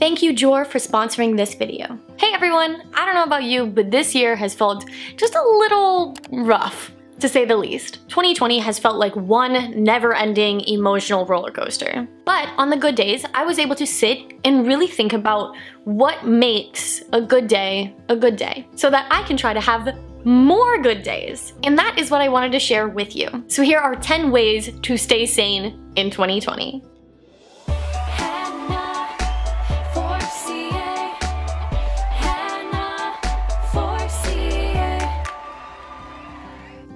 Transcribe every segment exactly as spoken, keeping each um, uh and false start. Thank you, Jour, for sponsoring this video. Hey everyone, I don't know about you, but this year has felt just a little rough, to say the least. twenty twenty has felt like one never-ending emotional roller coaster. But on the good days, I was able to sit and really think about what makes a good day a good day, so that I can try to have more good days. And that is what I wanted to share with you. So here are ten ways to stay sane in twenty twenty.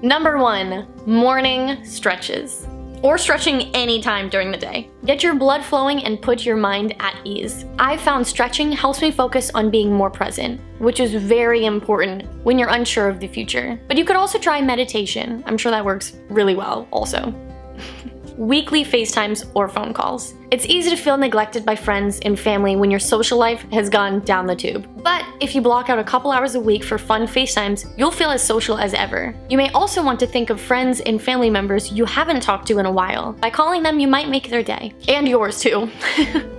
Number one, morning stretches, or stretching anytime during the day. Get your blood flowing and put your mind at ease. I've found stretching helps me focus on being more present, which is very important when you're unsure of the future. But you could also try meditation. I'm sure that works really well also. Weekly FaceTimes or phone calls. It's easy to feel neglected by friends and family when your social life has gone down the tube. But if you block out a couple hours a week for fun FaceTimes, you'll feel as social as ever. You may also want to think of friends and family members you haven't talked to in a while. By calling them, you might make their day. And yours too.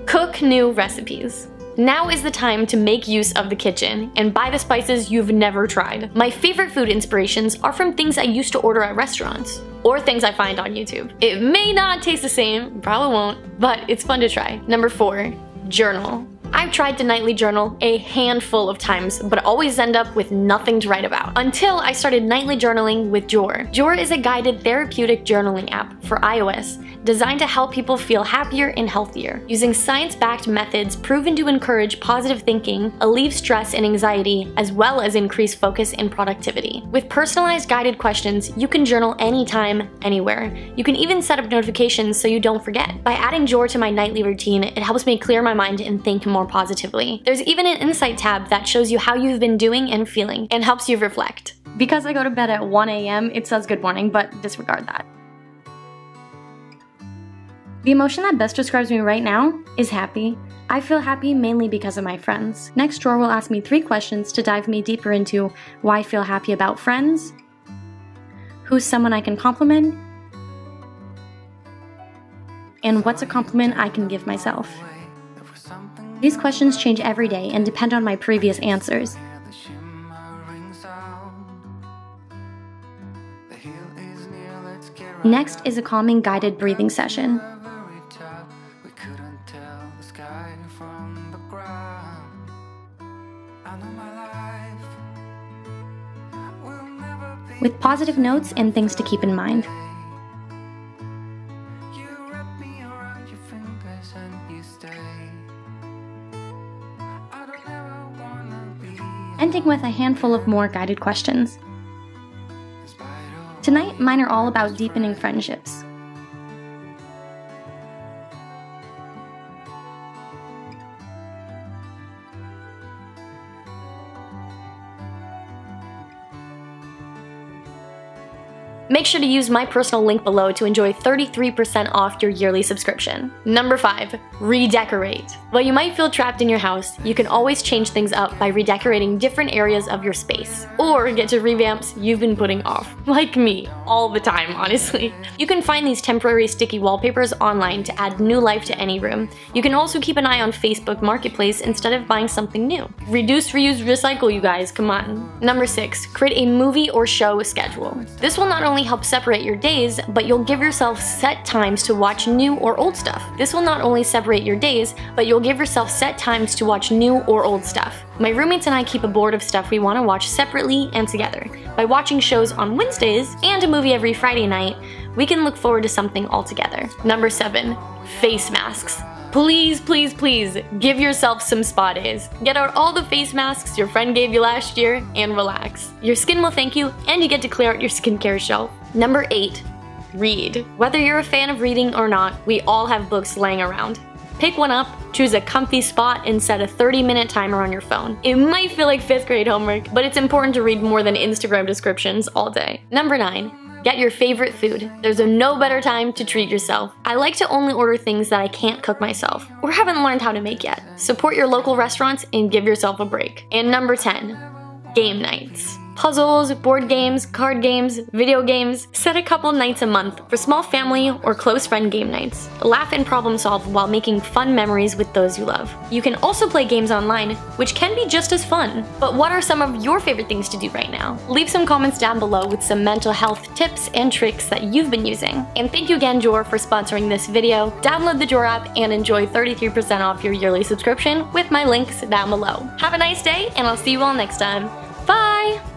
Cook new recipes. Now is the time to make use of the kitchen and buy the spices you've never tried. My favorite food inspirations are from things I used to order at restaurants or things I find on YouTube. It may not taste the same, probably won't, but it's fun to try. Number four, journal. I've tried to nightly journal a handful of times, but always end up with nothing to write about, until I started nightly journaling with Jour. Jour is a guided therapeutic journaling app for iOS designed to help people feel happier and healthier, using science-backed methods proven to encourage positive thinking, alleviate stress and anxiety, as well as increase focus and productivity. With personalized guided questions, you can journal anytime, anywhere. You can even set up notifications so you don't forget. By adding Jour to my nightly routine, it helps me clear my mind and think more more positively. There's even an insight tab that shows you how you've been doing and feeling and helps you reflect. Because I go to bed at one A M, it says good morning, but disregard that. The emotion that best describes me right now is happy. I feel happy mainly because of my friends. Next, Jour will ask me three questions to dive me deeper into why I feel happy about friends, who's someone I can compliment, and what's a compliment I can give myself. These questions change every day and depend on my previous answers. Next is a calming guided breathing session. With positive notes and things to keep in mind. Ending with a handful of more guided questions. Tonight, mine are all about deepening friendships. Make sure to use my personal link below to enjoy thirty-three percent off your yearly subscription. Number five, redecorate. While you might feel trapped in your house, you can always change things up by redecorating different areas of your space, or get to revamps you've been putting off, like me, all the time, honestly. You can find these temporary sticky wallpapers online to add new life to any room. You can also keep an eye on Facebook Marketplace instead of buying something new. Reduce, reuse, recycle, you guys, come on. Number six, create a movie or show schedule. This will not only help separate your days, but you'll give yourself set times to watch new or old stuff. This will not only separate your days, but you'll give yourself set times to watch new or old stuff. My roommates and I keep a board of stuff we want to watch separately and together. By watching shows on Wednesdays and a movie every Friday night, we can look forward to something all together. Number seven, face masks. Please, please, please give yourself some spa days. Get out all the face masks your friend gave you last year and relax. Your skin will thank you, and you get to clear out your skincare shelf. Number eight, read. Whether you're a fan of reading or not, we all have books laying around. Pick one up, choose a comfy spot, and set a thirty minute timer on your phone. It might feel like fifth grade homework, but it's important to read more than Instagram descriptions all day. Number nine, get your favorite food. There's a no better time to treat yourself. I like to only order things that I can't cook myself or haven't learned how to make yet. Support your local restaurants and give yourself a break. And number ten, game nights. puzzles, board games, card games, video games. Set a couple nights a month for small family or close friend game nights. Laugh and problem solve while making fun memories with those you love. You can also play games online, which can be just as fun. But what are some of your favorite things to do right now? Leave some comments down below with some mental health tips and tricks that you've been using. And thank you again, Jour, for sponsoring this video. Download the Jour app and enjoy thirty-three percent off your yearly subscription with my links down below. Have a nice day, and I'll see you all next time. Bye!